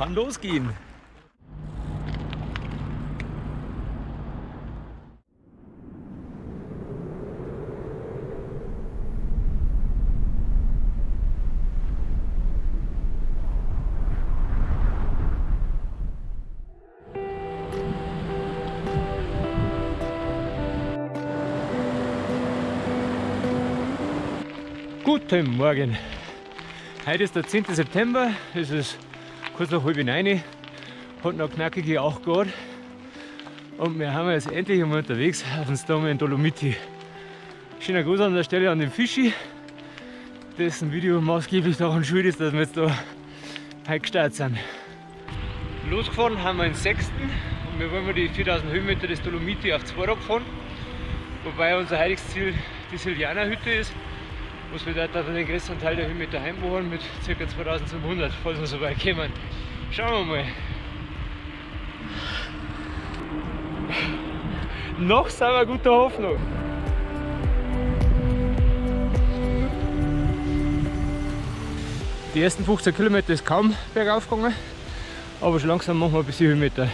Kann losgehen. Guten Morgen. Heute ist der 10. September, es ist kurz nach halb 9, hat noch knackige 8 Grad und wir haben jetzt endlich einmal unterwegs auf dem Stoneman Dolomiti. Schöner Gruß an der Stelle an den Fischi, dessen Video maßgeblich daran schuld ist, dass wir jetzt da heute gestartet sind. Losgefahren haben wir den 6. und wir wollen mal die 4000 Höhenmeter des Dolomiti auf 2 Rad fahren, wobei unser heutiges Ziel die Sillianer Hütte ist. Muss wir dort den größeren Teil der Höhenmeter heimbohren mit ca. 2700, falls wir so weit kommen. Schauen wir mal. Noch sind wir guter Hoffnung. Die ersten 15 Kilometer ist kaum bergauf gegangen, aber schon langsam machen wir ein bisschen Höhenmeter.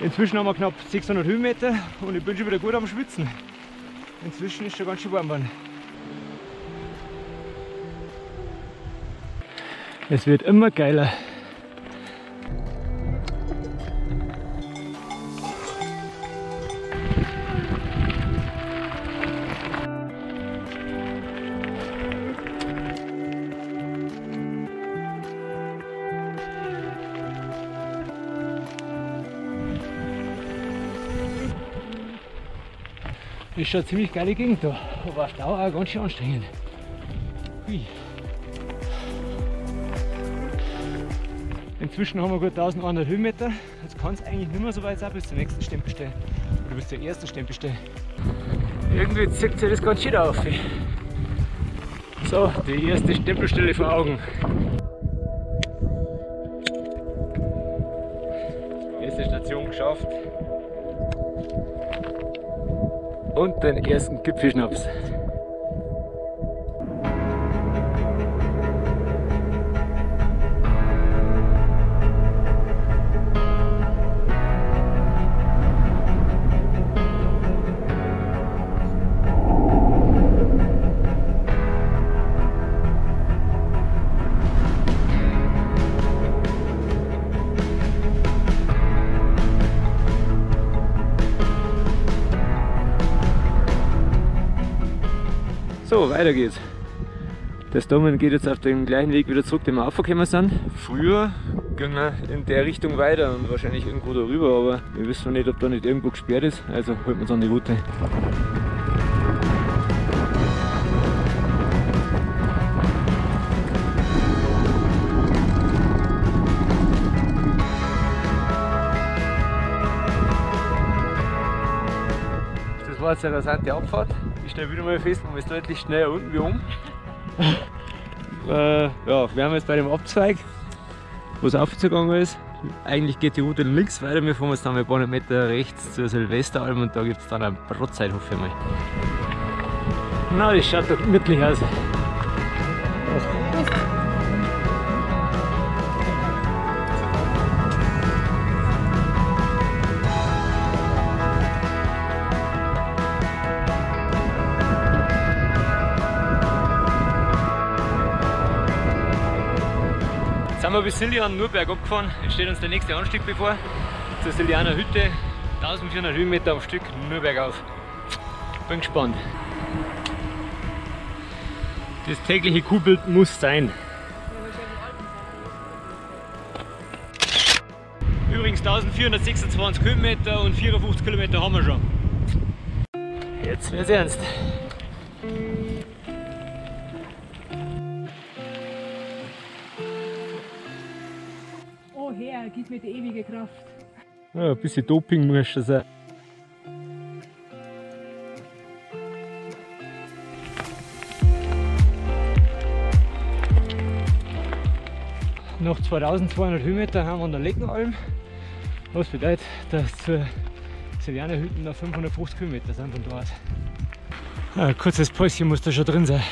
Inzwischen haben wir knapp 600 Höhenmeter und ich bin schon wieder gut am Schwitzen. Inzwischen ist schon ganz schön warm geworden. Es wird immer geiler. Das ist schon eine ziemlich geile Gegend da, aber Stau auch ganz schön anstrengend. Hui. Inzwischen haben wir gut 1100 Höhenmeter, jetzt kann es eigentlich nicht mehr so weit sein bis zur nächsten Stempelstelle oder bis zur ersten Stempelstelle. Irgendwie zieht sich das ganz schön auf. So, die erste Stempelstelle vor Augen. Erste Station geschafft. Und den ersten Gipfelschnaps. So, weiter geht's. Der Stoneman geht jetzt auf den gleichen Weg wieder zurück, den wir aufgekommen sind. Früher ging er in der Richtung weiter und wahrscheinlich irgendwo darüber, aber wir wissen nicht, ob da nicht irgendwo gesperrt ist, also halten wir uns an die Route. Das war jetzt eine rasante Abfahrt. Ich stelle wieder mal fest, man ist deutlich schneller unten wie oben. Ja, wir haben jetzt bei dem Abzweig, wo es aufgegangen ist. Eigentlich geht die Route links weiter, wir fahren jetzt dann ein paar Meter rechts zur Silvesteralm und da gibt es dann eine Brotzeit, hoffe ich mal. Na, das schaut doch gemütlich aus. Wir sind bis Sillian nur bergab gefahren, jetzt steht uns der nächste Anstieg bevor, zur Sillianer Hütte, 1400 Höhenmeter am Stück, nur bergauf. Bin gespannt. Das tägliche Kuhbild muss sein. Übrigens 1426 Höhenmeter und 54 Kilometer haben wir schon. Jetzt wird's ernst. Her, gib mir die ewige Kraft. Ja, ein bisschen Doping muss schon sein. noch 2200 Höhenmeter haben wir dann Leckenalm, was bedeutet, dass zur Sillianer Hütte noch 550 Höhenmeter sind von dort. Ein kurzes Päuschen muss da schon drin sein.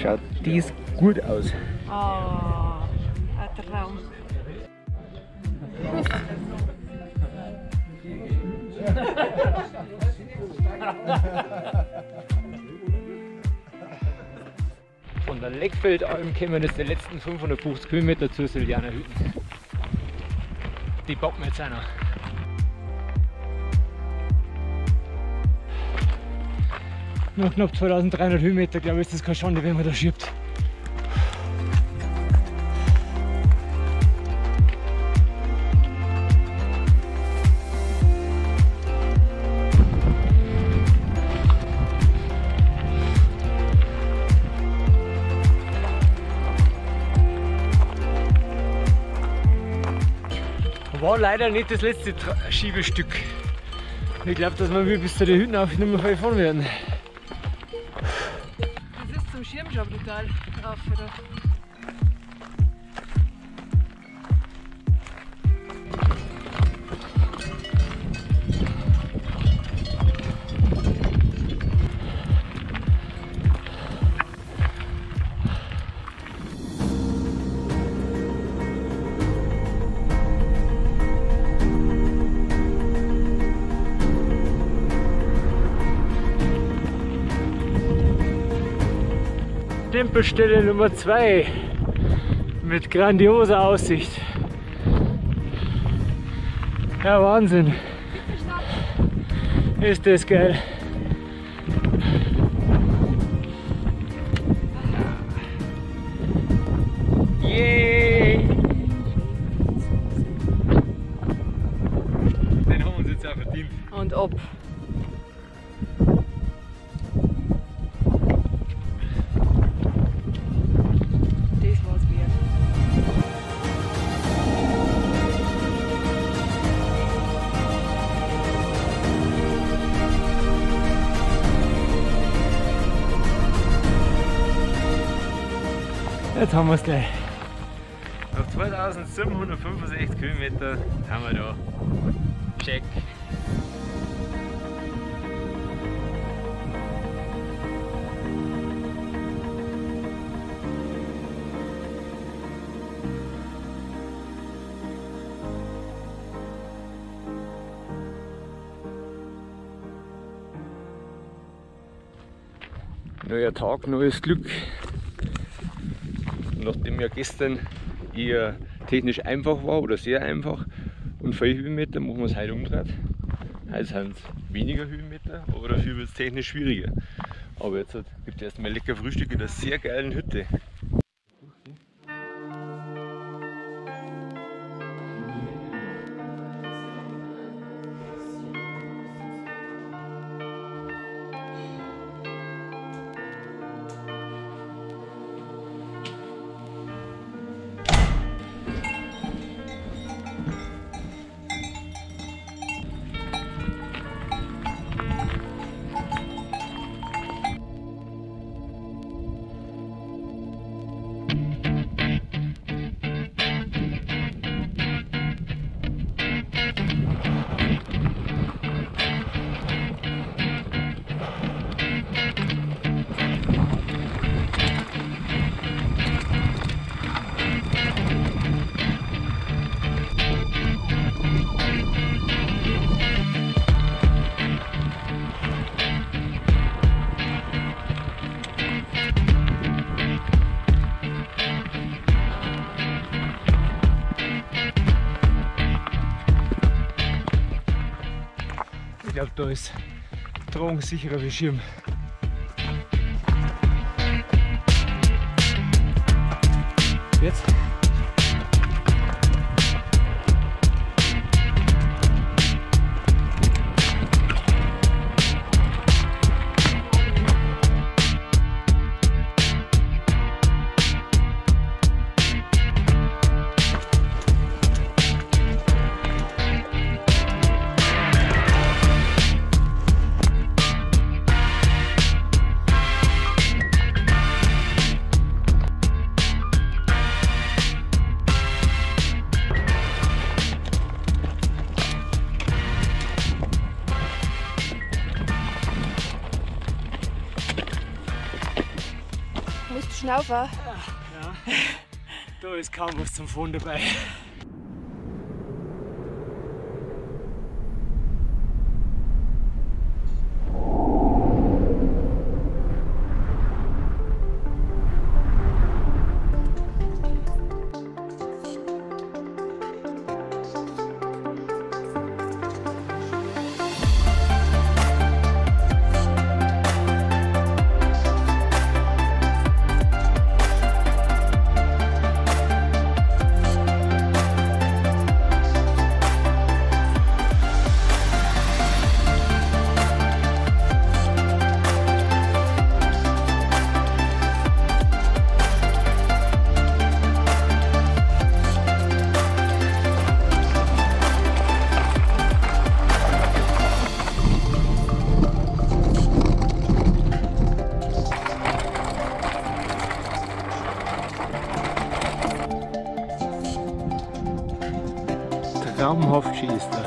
Schaut dies gut aus. Oh, ein Traum. Von der Leckfeldalm kommen jetzt die letzten 550 Kilometer zur Sillianer Hütte. Die packen wir jetzt auch noch. Nach knapp 2300 Höhenmeter, glaube ich, ist das keine Schande, wenn man da schiebt. War leider nicht das letzte Schiebestück. Ich glaube, dass wir bis zu den Hütten auf nicht mehr fahren werden. Das ist zum Schirm schon brutal drauf. Oder? Tempelstelle Nummer 2 mit grandioser Aussicht. Ja, Wahnsinn. Ist das geil. Yay! Den haben wir uns jetzt auch verdient. Und ob. Jetzt haben wir es gleich. Auf 2765 Kilometer haben wir da. Check. Neuer Tag, neues Glück. Nachdem ja gestern eher technisch einfach war oder sehr einfach und viele Höhenmeter, machen wir es heute umgedreht. Heute sind es weniger Höhenmeter, aber dafür wird es technisch schwieriger. Aber jetzt gibt es erstmal lecker Frühstück in einer sehr geilen Hütte. Ich glaube, da ist drogensicherer wie Schirm. Jetzt? bisschen auf. Ja, da ist kaum was zum Fond dabei. Traumhaft schön ist das.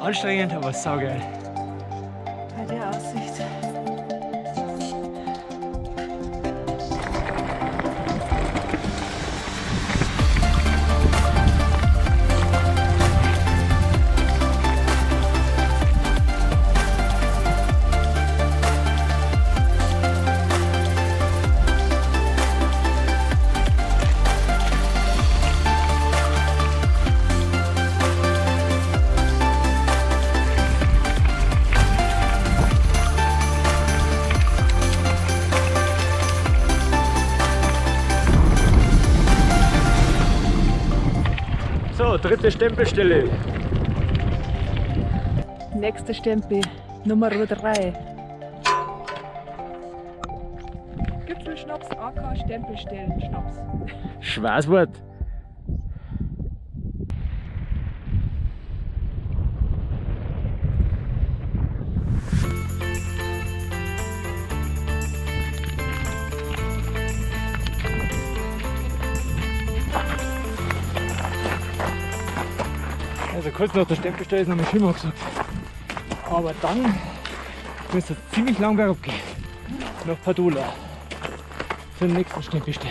Anstrengend, aber saugeil. Bei der Aussicht. Dritte Stempelstelle. Nächster Stempel, Nummer 3. Gipfelschnaps, AK Stempelstellen Schnaps. Schwarzwort. Also kurz nach der Stempelstelle ist noch mal schlimmer gesagt. Aber dann müsste es ziemlich lang bergab gehen. Nach Padola. Zur nächsten Stempelstelle.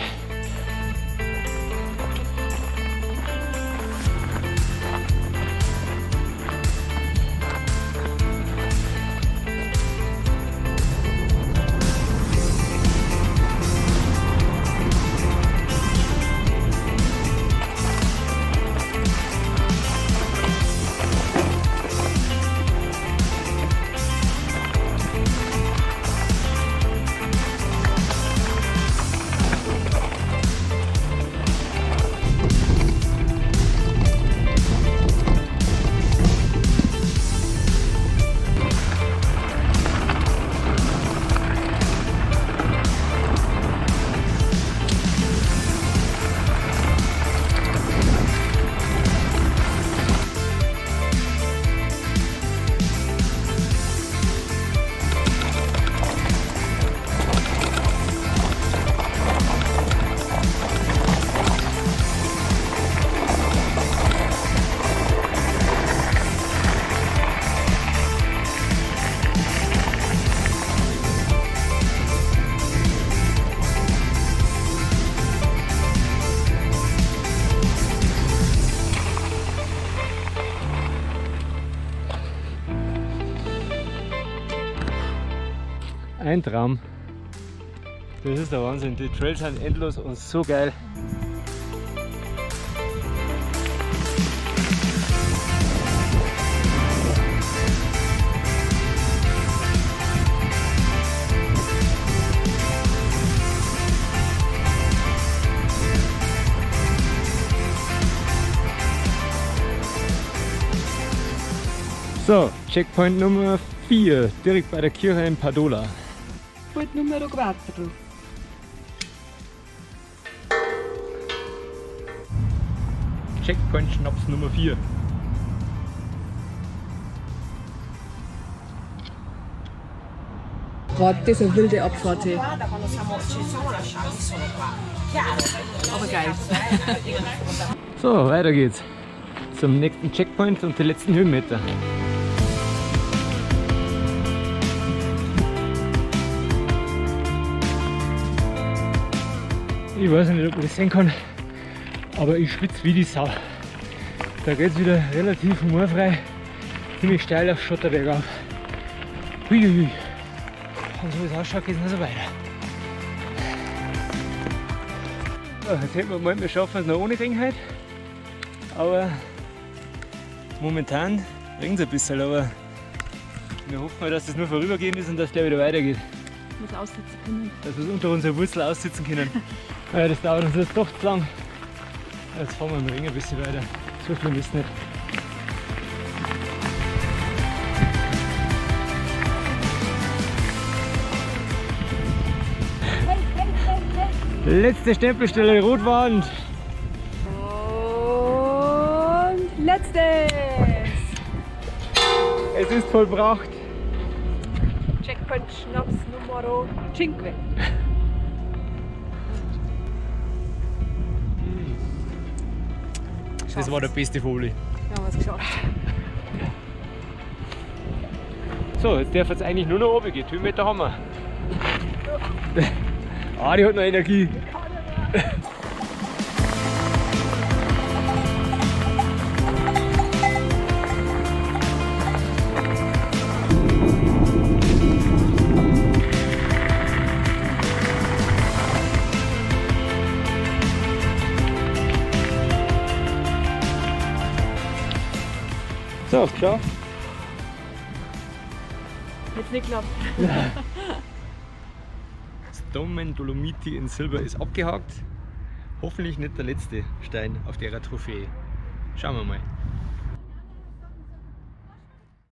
Ein Traum. Das ist der Wahnsinn. Die Trails sind endlos und so geil. So, Checkpoint Nummer 4, direkt bei der Kirche in Padola. Checkpoint Nummer 4. Checkpoint Schnaps Nummer 4. Gott, das ist eine wilde Abfahrt. Aber geil. So, weiter geht's zum nächsten Checkpoint und den letzten Höhenmeter. Ich weiß nicht, ob man das sehen kann, aber ich schwitze wie die Sau. Da geht es wieder relativ humorfrei, ziemlich steil auf Schotterberg auf. Huiuiui. Und so wie es ausschaut, geht es noch so weiter. So, jetzt hätten wir gemeint, wir schaffen es noch ohne Regen heute. Aber momentan regnet es ein bisschen, aber wir hoffen mal, dass das nur vorübergehend ist und dass der wieder weitergeht. Dass wir aussitzen können. Dass wir es unter unserer Wurzel aussitzen können. Ja, das dauert uns jetzt doch zu lang. Jetzt fahren wir im Regen ein bisschen weiter. So schlimm ist es nicht. Letzte Stempelstelle, Rotwand. Und letztes. Es ist vollbracht. Checkpoint Schnaps Nummer 5. Das war der beste Vogel. Wir haben es geschafft. So, jetzt darf es eigentlich nur noch oben gehen. Höhenmeter haben wir. Ah, die hat noch Energie. So, geschafft. Jetzt nicht klappt. Stoneman Dolomiti in Silber ist abgehakt. Hoffentlich nicht der letzte Stein auf der Trophäe. Schauen wir mal.